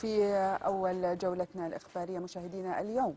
في أول جولتنا الإخبارية مشاهدينا اليوم،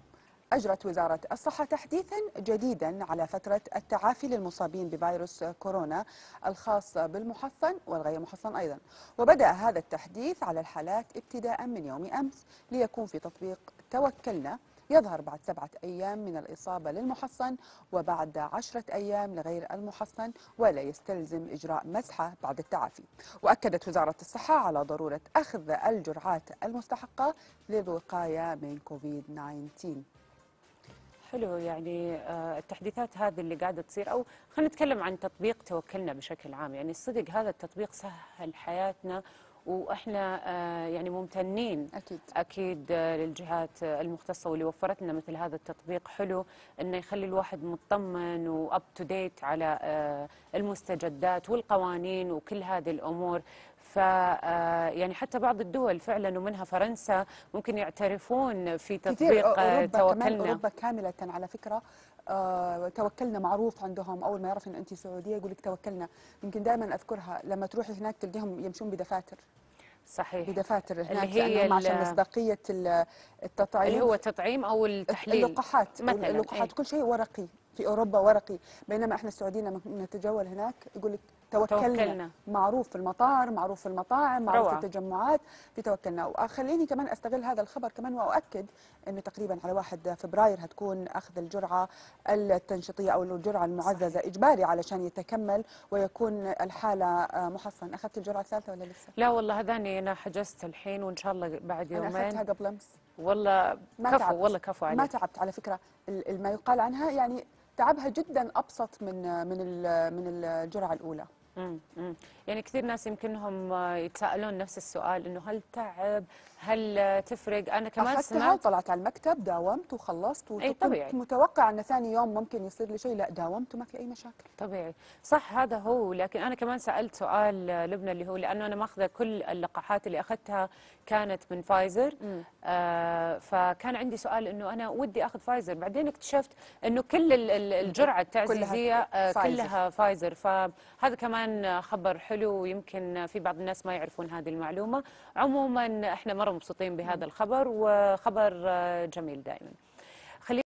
أجرت وزارة الصحة تحديثا جديدا على فترة التعافي للمصابين بفيروس كورونا الخاص بالمحصن والغير محصن أيضا، وبدأ هذا التحديث على الحالات ابتداء من يوم أمس ليكون في تطبيق توكلنا يظهر بعد 7 أيام من الإصابة للمحصن وبعد 10 أيام لغير المحصن، ولا يستلزم إجراء مسحة بعد التعافي. وأكدت وزارة الصحة على ضرورة أخذ الجرعات المستحقة للوقاية من كوفيد-19. حلو، يعني التحديثات هذه اللي قاعدة تصير، أو خلينا نتكلم عن تطبيق توكلنا بشكل عام. يعني الصدق هذا التطبيق سهل حياتنا، واحنا يعني ممتنين اكيد للجهات المختصه واللي وفرت لنا مثل هذا التطبيق. حلو انه يخلي الواحد مطمن واب تو ديت على المستجدات والقوانين وكل هذه الامور. ف يعني حتى بعض الدول فعلا ومنها فرنسا ممكن يعترفون في تطبيق توكلنا. اوروبا كامله على فكره توكلنا معروف عندهم، أول ما يعرف إن أنت سعودية يقول لك توكلنا. يمكن دائما أذكرها لما تروحي هناك تلقيهم يمشون بدفاتر. صحيح، بدفاتر هناك لأنهم عشان مصداقية التطعيم اللي هو التطعيم أو التحليل، اللقاحات مثلا، اللقاحات كل شيء ورقي في أوروبا، ورقي. بينما إحنا السعوديين لما نتجول هناك يقول لك توكلنا، معروف في المطار، معروف في المطاعم، معروف في التجمعات، في توكلنا. وخليني كمان استغل هذا الخبر كمان واؤكد انه تقريبا على 1 فبراير هتكون اخذ الجرعه التنشيطيه او الجرعه المعززه اجباري علشان يتكمل ويكون الحاله محصن. اخذت الجرعه الثالثه ولا لسه؟ لا والله، هذاني انا حجزت الحين وان شاء الله بعد يومين. انا اخذتها قبل امس والله، كفو عليك. ما تعبت على فكره، ما يقال عنها يعني تعبها جدا ابسط من الجرعه الاولى. يعني كثير ناس يمكنهم يتساءلون نفس السؤال، انه هل تعب، هل تفرق؟ انا كمان سمعت، طلعت على المكتب داومت وخلصت، وكنت متوقع ان ثاني يوم ممكن يصير لي شيء، لا داومت وما في اي مشاكل. طبيعي، صح هذا هو. لكن انا كمان سالت سؤال لبنى، اللي هو لانه انا ماخذه كل اللقاحات اللي اخذتها كانت من فايزر، فكان عندي سؤال انه انا ودي اخذ فايزر، بعدين اكتشفت انه كل الجرعه التعزيزيه كلها فايزر. فهذا كمان خبر حلو، ويمكن في بعض الناس ما يعرفون هذه المعلومة. عموما احنا مرة مبسوطين بهذا الخبر، وخبر جميل دائما.